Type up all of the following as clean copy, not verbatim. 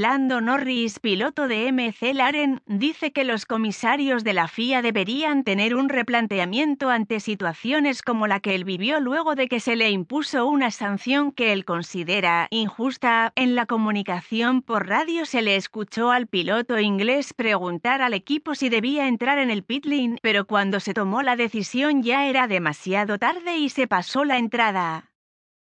Lando Norris, piloto de McLaren, dice que los comisarios de la FIA deberían tener un replanteamiento ante situaciones como la que él vivió luego de que se le impuso una sanción que él considera injusta. En la comunicación por radio se le escuchó al piloto inglés preguntar al equipo si debía entrar en el pit lane, pero cuando se tomó la decisión ya era demasiado tarde y se pasó la entrada.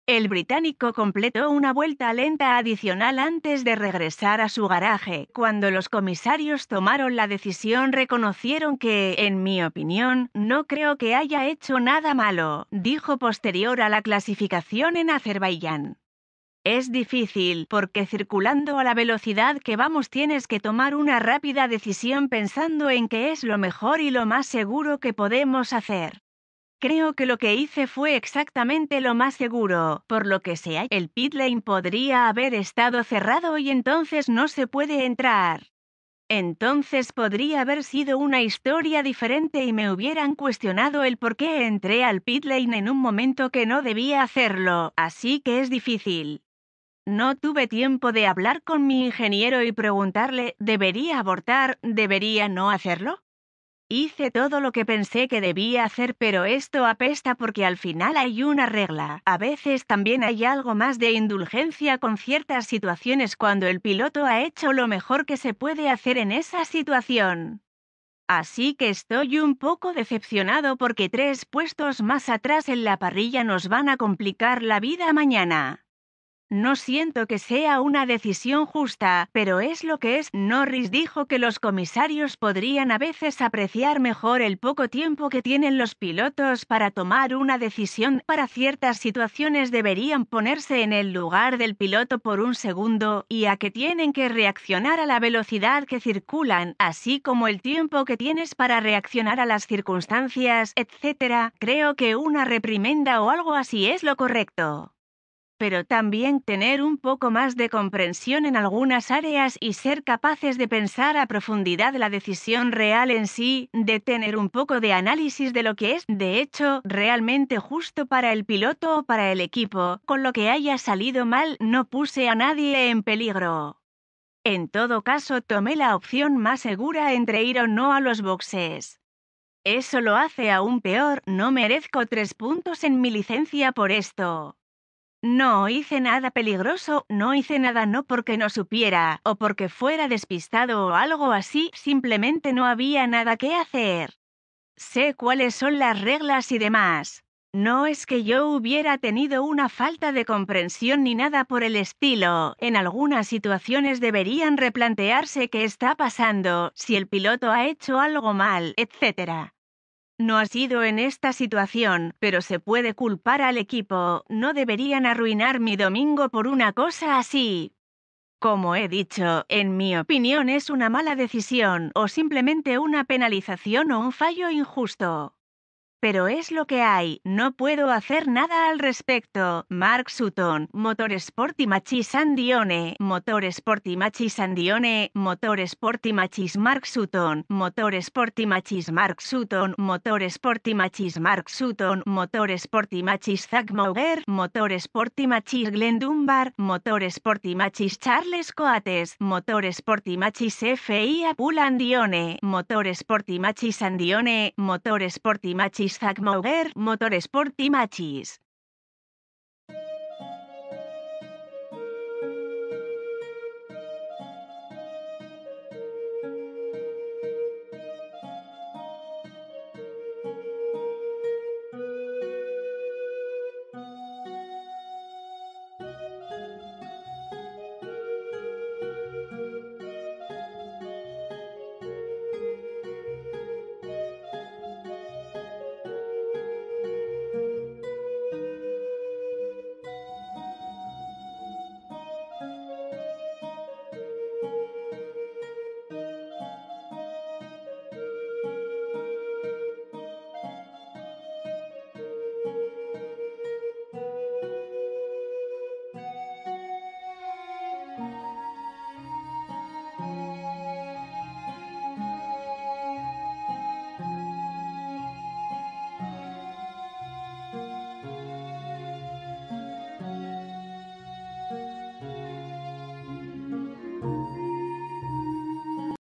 El británico completó una vuelta lenta adicional antes de regresar a su garaje. Cuando los comisarios tomaron la decisión reconocieron que, en mi opinión, no creo que haya hecho nada malo, dijo posterior a la clasificación en Azerbaiyán. Es difícil, porque circulando a la velocidad que vamos tienes que tomar una rápida decisión pensando en que es lo mejor y lo más seguro que podemos hacer. Creo que lo que hice fue exactamente lo más seguro, por lo que sea, el pit lane podría haber estado cerrado y entonces no se puede entrar. Entonces podría haber sido una historia diferente y me hubieran cuestionado el por qué entré al pit lane en un momento que no debía hacerlo, así que es difícil. No tuve tiempo de hablar con mi ingeniero y preguntarle, ¿debería abortar, debería no hacerlo? Hice todo lo que pensé que debía hacer, pero esto apesta porque al final hay una regla. A veces también hay algo más de indulgencia con ciertas situaciones cuando el piloto ha hecho lo mejor que se puede hacer en esa situación. Así que estoy un poco decepcionado porque 3 puestos más atrás en la parrilla nos van a complicar la vida mañana. No siento que sea una decisión justa, pero es lo que es. Norris dijo que los comisarios podrían a veces apreciar mejor el poco tiempo que tienen los pilotos para tomar una decisión. Para ciertas situaciones deberían ponerse en el lugar del piloto por un segundo, y a que tienen que reaccionar a la velocidad que circulan, así como el tiempo que tienes para reaccionar a las circunstancias, etc. Creo que una reprimenda o algo así es lo correcto. Pero también tener un poco más de comprensión en algunas áreas y ser capaces de pensar a profundidad la decisión real en sí, de tener un poco de análisis de lo que es, de hecho, realmente justo para el piloto o para el equipo. Con lo que haya salido mal, no puse a nadie en peligro. En todo caso, tomé la opción más segura entre ir o no a los boxes. Eso lo hace aún peor, no merezco 3 puntos en mi licencia por esto. No hice nada peligroso, no hice nada no porque no supiera, o porque fuera despistado o algo así, simplemente no había nada que hacer. Sé cuáles son las reglas y demás. No es que yo hubiera tenido una falta de comprensión ni nada por el estilo. En algunas situaciones deberían replantearse qué está pasando, si el piloto ha hecho algo mal, etc. No ha sido en esta situación, pero se puede culpar al equipo. No deberían arruinar mi domingo por una cosa así. Como he dicho, en mi opinión es una mala decisión, o simplemente una penalización o un fallo injusto. Pero es lo que hay, no puedo hacer nada al respecto. Mark Sutton, Motorsport Images Andy Hone, Motorsport Images Andy Hone, Motorsport Images Mark Sutton, Motorsport Images Mark Sutton, Motorsport Images Mark Sutton, Motorsport Images Zach Mauger, Motorsport Images Glenn Dunbar, Motorsport Images Charles Coates, Motorsport Images FIA Pool Andy Hone, Motorsport Images Andy Hone, Motorsport Images Zach Mauger, Motorsport Images.